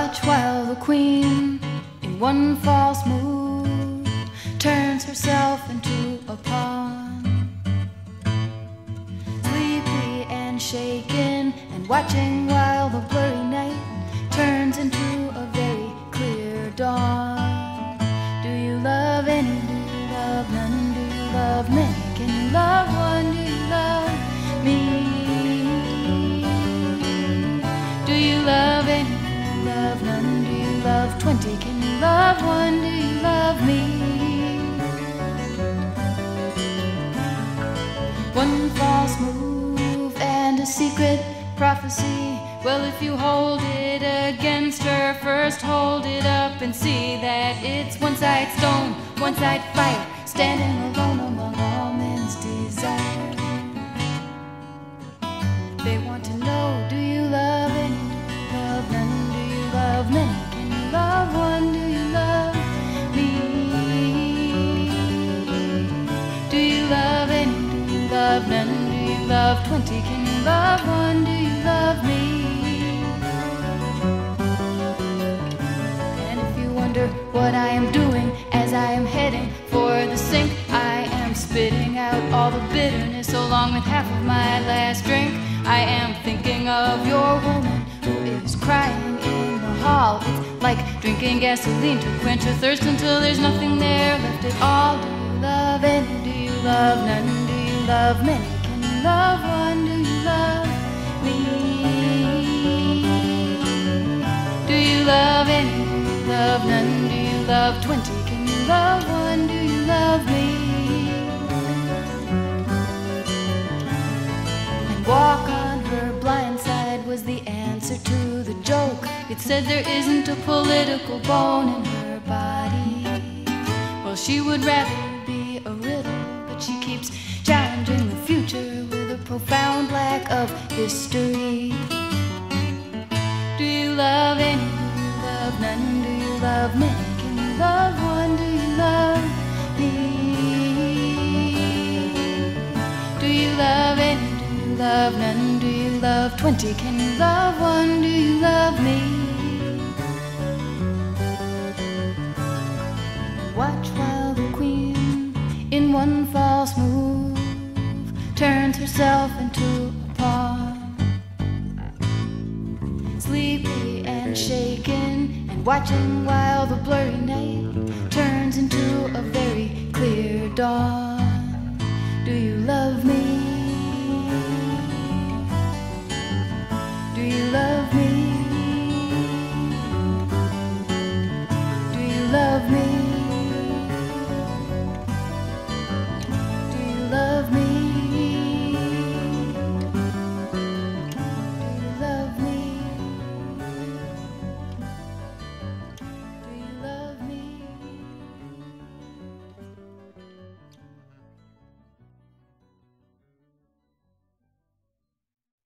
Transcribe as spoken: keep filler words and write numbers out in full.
Watch while the queen, in one false move, turns herself into a pawn. Sleepy and shaken, and watching while the blurry night turns into a very clear dawn. Do you love any? Do you love none? Do you love many? Can you love one? Do you love me? Do you love any? Love none, do you love twenty? Can you love one? Do you love me? One false move and a secret prophecy. Well, if you hold it against her, first hold it up and see that it's one side stone, one side fire, standing alone among all men's desire. They want to know, do you love any? Love many, can you love one? Do you love me? Do you love any? Do you love none? Do you love twenty? Can you love one? Do you love me? And if you wonder what I am doing as I am heading for the sink, I am spitting out all the bitterness along with half of my last drink. I am thinking of your woman who is crying in hall. It's like drinking gasoline to quench your thirst until there's nothing there left at all. Do you love any? Do you love none? Do you love many? Can you love one? Do you love me? Do you love any? Do you love none? Do you love twenty? Can you love one? Do you love me? And walk on her blind side was the answer to the joke. It said there isn't a political bone in her body. Well, she would rather be a riddle, but she keeps challenging the future with a profound lack of history. Do you love any? Do you love none? Do you love many? Can you love one? Do you love me? Do you love any? Do you love none? Do you love twenty? Can you love one? Do you love me? Watch while the queen, in one false move, turns herself into a pawn. Sleepy and shaken, and watching while the blurry night turns into a very clear dawn.